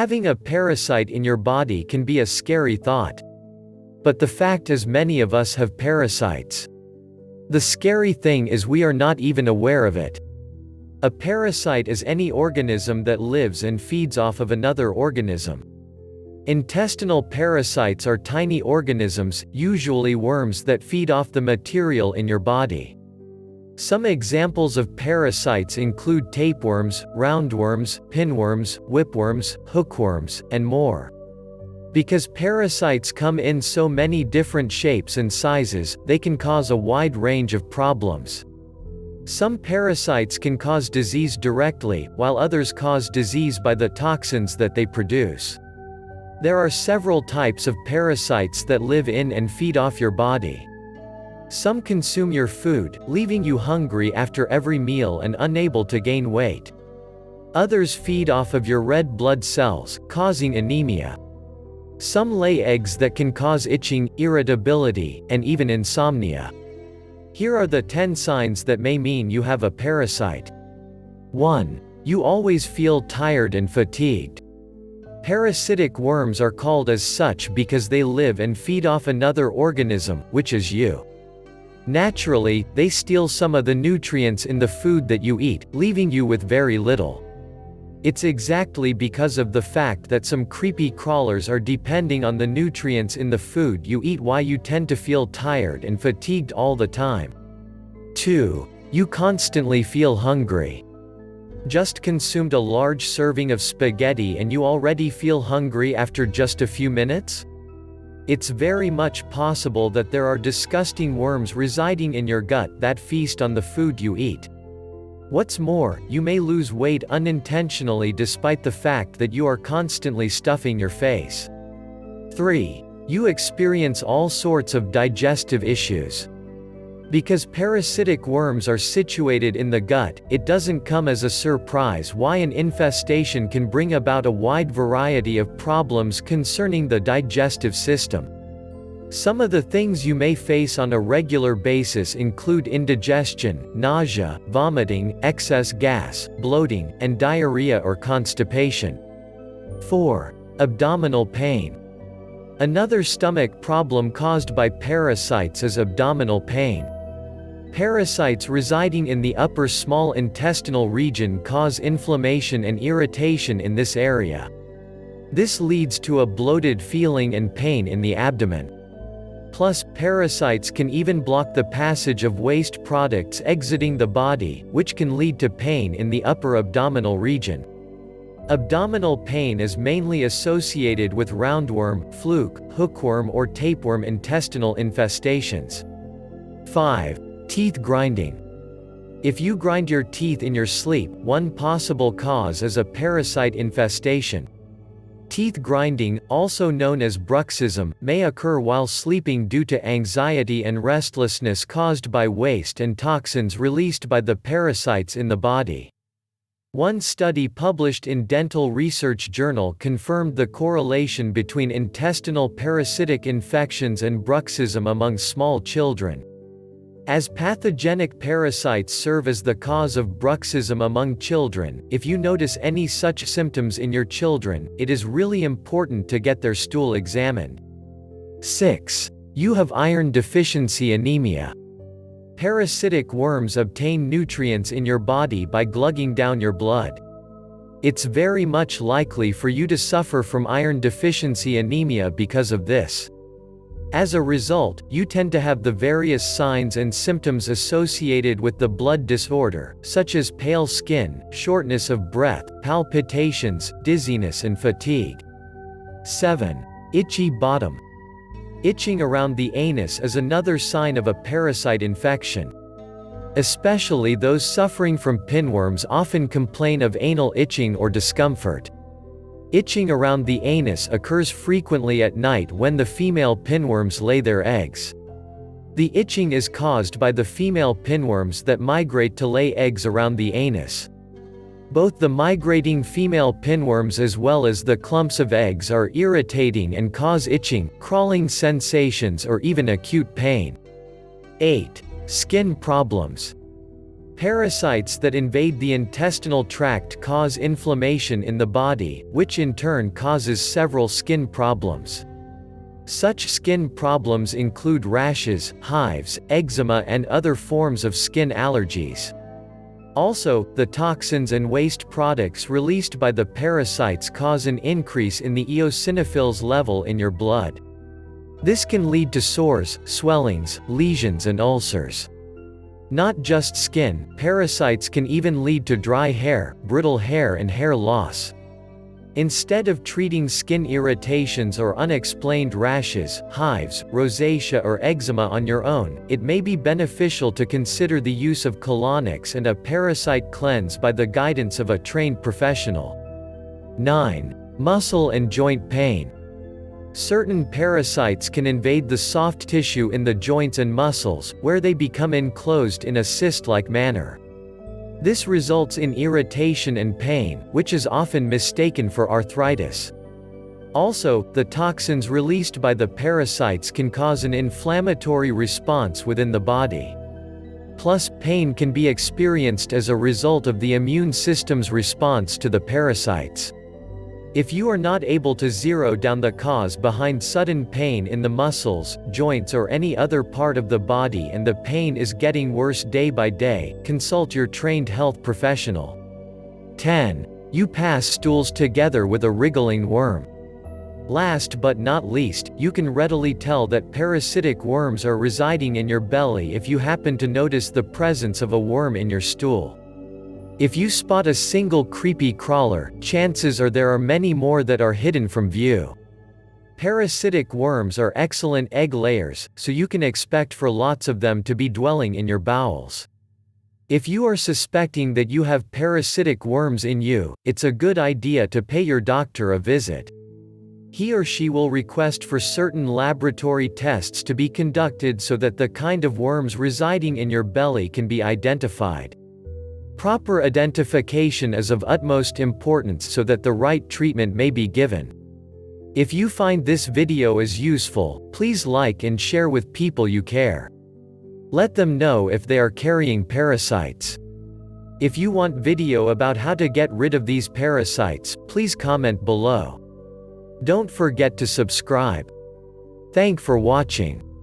Having a parasite in your body can be a scary thought. But the fact is, many of us have parasites. The scary thing is we are not even aware of it. A parasite is any organism that lives and feeds off of another organism. Intestinal parasites are tiny organisms, usually worms, that feed off the material in your body. Some examples of parasites include tapeworms, roundworms, pinworms, whipworms, hookworms, and more. Because parasites come in so many different shapes and sizes, they can cause a wide range of problems. Some parasites can cause disease directly, while others cause disease by the toxins that they produce. There are several types of parasites that live in and feed off your body. Some consume your food, leaving you hungry after every meal and unable to gain weight. Others feed off of your red blood cells, causing anemia. Some lay eggs that can cause itching, irritability, and even insomnia. Here are the 10 signs that may mean you have a parasite. 1. You always feel tired and fatigued. Parasitic worms are called as such because they live and feed off another organism, which is you. Naturally, they steal some of the nutrients in the food that you eat, leaving you with very little. It's exactly because of the fact that some creepy crawlers are depending on the nutrients in the food you eat why you tend to feel tired and fatigued all the time. 2. You constantly feel hungry. Just consumed a large serving of spaghetti and you already feel hungry after just a few minutes? It's very much possible that there are disgusting worms residing in your gut that feast on the food you eat. What's more, you may lose weight unintentionally despite the fact that you are constantly stuffing your face. 3. You experience all sorts of digestive issues. Because parasitic worms are situated in the gut, it doesn't come as a surprise why an infestation can bring about a wide variety of problems concerning the digestive system. Some of the things you may face on a regular basis include indigestion, nausea, vomiting, excess gas, bloating, and diarrhea or constipation. 4. Abdominal pain. Another stomach problem caused by parasites is abdominal pain. Parasites residing in the upper small intestinal region cause inflammation and irritation in this area. This leads to a bloated feeling and pain in the abdomen. Plus, parasites can even block the passage of waste products exiting the body, which can lead to pain in the upper abdominal region. Abdominal pain is mainly associated with roundworm, fluke, hookworm, or tapeworm intestinal infestations. 5. Teeth grinding. If you grind your teeth in your sleep, one possible cause is a parasite infestation. Teeth grinding, also known as bruxism, may occur while sleeping due to anxiety and restlessness caused by waste and toxins released by the parasites in the body. One study published in Dental Research Journal confirmed the correlation between intestinal parasitic infections and bruxism among small children. As pathogenic parasites serve as the cause of bruxism among children, if you notice any such symptoms in your children, it is really important to get their stool examined. 6. You have iron deficiency anemia. Parasitic worms obtain nutrients in your body by glugging down your blood. It's very much likely for you to suffer from iron deficiency anemia because of this. As a result, you tend to have the various signs and symptoms associated with the blood disorder, such as pale skin, shortness of breath, palpitations, dizziness and fatigue. 7. Itchy bottom. Itching around the anus is another sign of a parasite infection. Especially those suffering from pinworms often complain of anal itching or discomfort. Itching around the anus occurs frequently at night when the female pinworms lay their eggs. The itching is caused by the female pinworms that migrate to lay eggs around the anus. Both the migrating female pinworms as well as the clumps of eggs are irritating and cause itching, crawling sensations or even acute pain. 8. Skin problems. Parasites that invade the intestinal tract cause inflammation in the body, which in turn causes several skin problems. Such skin problems include rashes, hives, eczema, and other forms of skin allergies. Also, the toxins and waste products released by the parasites cause an increase in the eosinophils level in your blood. This can lead to sores, swellings, lesions, and ulcers. Not just skin, parasites can even lead to dry hair, brittle hair, and hair loss. Instead of treating skin irritations or unexplained rashes, hives, rosacea, or eczema on your own, it may be beneficial to consider the use of colonics and a parasite cleanse by the guidance of a trained professional. 9. Muscle and joint pain. Certain parasites can invade the soft tissue in the joints and muscles, where they become enclosed in a cyst-like manner. This results in irritation and pain, which is often mistaken for arthritis. Also, the toxins released by the parasites can cause an inflammatory response within the body. Plus, pain can be experienced as a result of the immune system's response to the parasites. If you are not able to zero down the cause behind sudden pain in the muscles, joints, or any other part of the body and the pain is getting worse day by day, consult your trained health professional. 10. You pass stools together with a wriggling worm. Last but not least, you can readily tell that parasitic worms are residing in your belly if you happen to notice the presence of a worm in your stool. If you spot a single creepy crawler, chances are there are many more that are hidden from view. Parasitic worms are excellent egg layers, so you can expect for lots of them to be dwelling in your bowels. If you are suspecting that you have parasitic worms in you, it's a good idea to pay your doctor a visit. He or she will request for certain laboratory tests to be conducted so that the kind of worms residing in your belly can be identified. Proper identification is of utmost importance so that the right treatment may be given. If you find this video is useful, please like and share with people you care. Let them know if they are carrying parasites. If you want video about how to get rid of these parasites, please comment below. Don't forget to subscribe. Thanks for watching.